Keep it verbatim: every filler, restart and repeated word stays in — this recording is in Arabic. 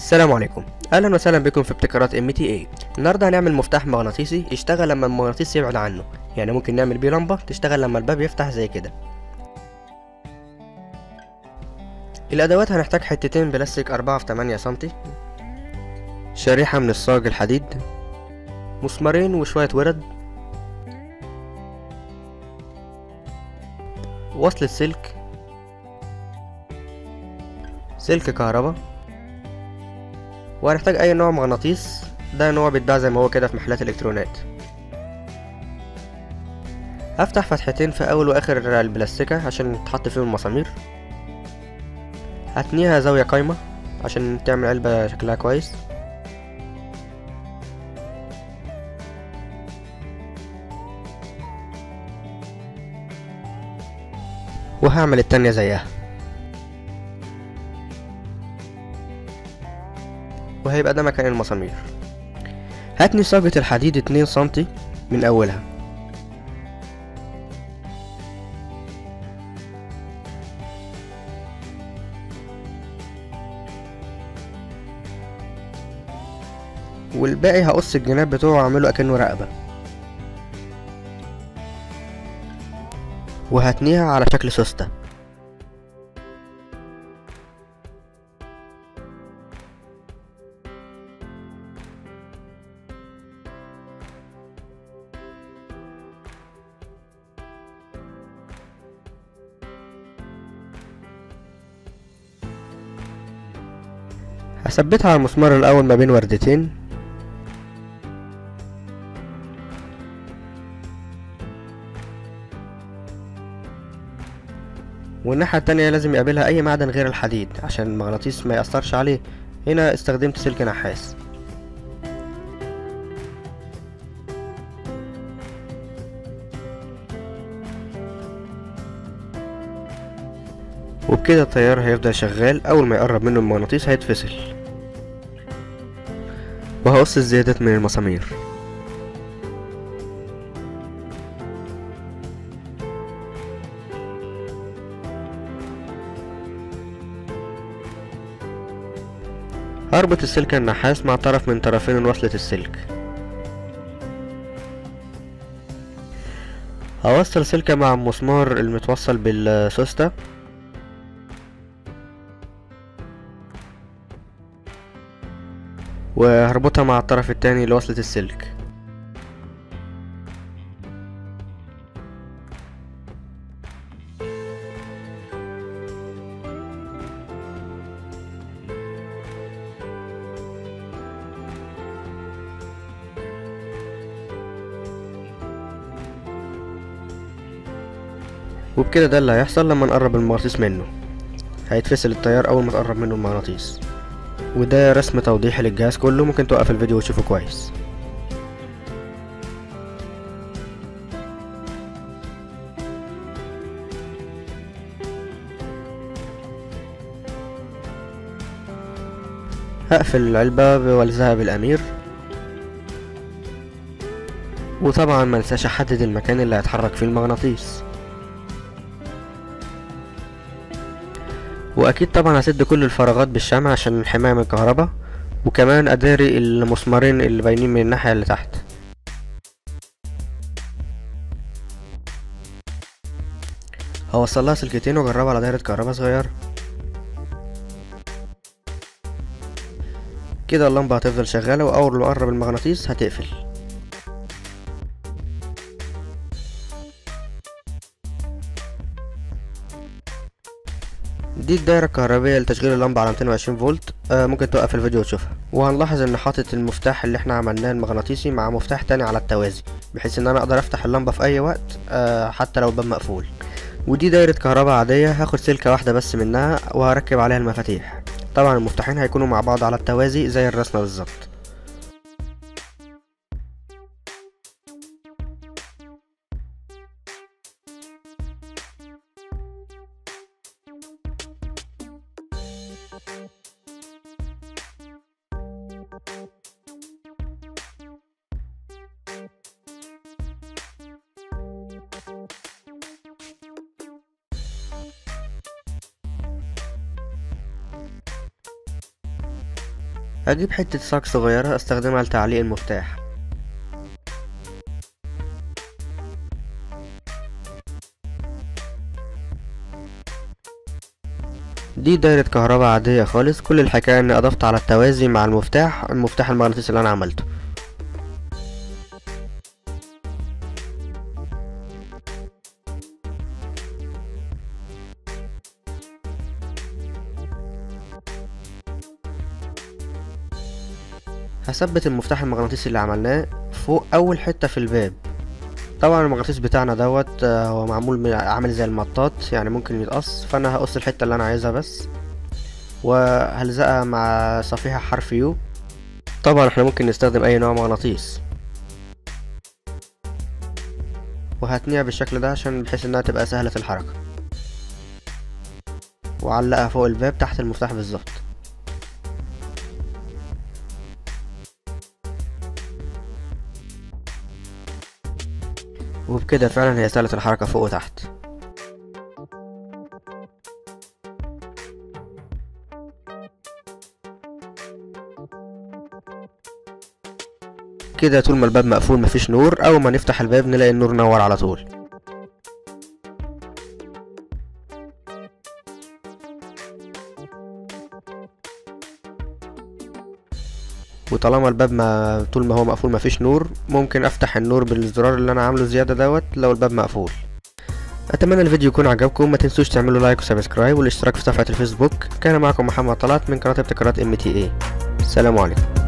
السلام عليكم، اهلا وسهلا بكم في ابتكارات إم تي إيه. النهارده هنعمل مفتاح مغناطيسي يشتغل لما المغناطيس يبعد عنه، يعني ممكن نعمل بيه لمبه تشتغل لما الباب يفتح زي كده. الادوات هنحتاج حتتين بلاستيك أربعة في ثمانية سنتي، شريحه من الصاج الحديد، مسمارين وشويه ورد، وصلة سلك، سلك كهرباء، وهنحتاج اي نوع مغناطيس. ده نوع بيتباع زي ما هو كده في محلات الالكترونات. هفتح فتحتين في اول واخر البلاستيكه عشان تحط فيهم المسامير، هتنيها زاويه قايمه عشان تعمل علبه شكلها كويس. وهعمل التانية زيها، وهيبقى ده مكان المسامير. هاتني صاجة الحديد اتنين سنتي من اولها، والباقي هقص الجناب بتوعه واعمله اكنه رقبة، وهتنيها على شكل سوستة. هثبتها على المسمار الأول ما بين وردتين، والناحية التانية لازم يقابلها أي معدن غير الحديد عشان المغناطيس ما يأثرش عليه. هنا استخدمت سلك نحاس. وبكده التيار هيفضل شغال، أول ما يقرب منه المغناطيس هيتفصل. وهقص الزيادات من المسامير. هربط السلك النحاس مع طرف من طرفين وصلة السلك. هوصل سلكة مع المسمار المتوصل بالسوستة، وهربطها مع الطرف التاني لوصلة السلك. وبكده ده اللي هيحصل لما نقرب المغناطيس منه، هيتفصل التيار اول ما تقرب منه المغناطيس. وده رسم توضيحي للجهاز كله، ممكن توقف الفيديو وتشوفه كويس. هقفل العلبة بولزها بالامير، وطبعا منساش احدد المكان اللي هيتحرك فيه المغناطيس، واكيد طبعا هسد كل الفراغات بالشمع عشان الحماية من الكهرباء، وكمان اداري المسمارين اللي باينين من الناحية اللي تحت. هوصلها سلكتين واجربها على دايرة كهرباء صغيرة. كده اللمبة هتفضل شغالة، واول ما اقرب المغناطيس هتقفل. دي الدائرة الكهربية لتشغيل اللمبة على مئتين وعشرين فولت. آه ممكن توقف الفيديو وتشوفها. وهنلاحظ ان حاطط المفتاح اللي احنا عملناه المغناطيسي مع مفتاح تاني على التوازي، بحيث ان انا اقدر افتح اللمبة في اي وقت آه حتى لو الباب مقفول. ودي دائرة كهرباء عادية، هاخد سلكة واحدة بس منها وهركب عليها المفاتيح. طبعا المفتاحين هيكونوا مع بعض على التوازي زي الرسمة بالظبط. هجيب حتة صاج صغيرة استخدمها لتعليق المفتاح. دي دايرة كهرباء عادية خالص، كل الحكاية اني اضفت على التوازي مع المفتاح المفتاح المغناطيسي اللي انا عملته. هثبت المفتاح المغناطيسي اللي عملناه فوق اول حتة في الباب. طبعا المغناطيس بتاعنا دوت هو معمول عامل زي المطاط، يعني ممكن يتقص، فانا هقص الحته اللي انا عايزها بس وهلزقها مع صفيحه حرف يو. طبعا احنا ممكن نستخدم اي نوع مغناطيس، وهتنيها بالشكل ده عشان بحيث انها تبقى سهله الحركه، وعلقها فوق الباب تحت المفتاح بالظبط. وبكده فعلا هي سهلة الحركة فوق وتحت. كده طول ما الباب مقفول مفيش نور، أول ما نفتح الباب نلاقي النور نور على طول. وطالما الباب ما طول ما هو مقفول مفيش نور، ممكن افتح النور بالزرار اللي انا عامله زياده دوت لو الباب مقفول. اتمنى الفيديو يكون عجبكم، ما تنسوش تعملوا لايك وسبسكرايب والاشتراك في صفحه الفيسبوك. كان معكم محمد طلعت من قناه ابتكارات إم تي إيه. السلام عليكم.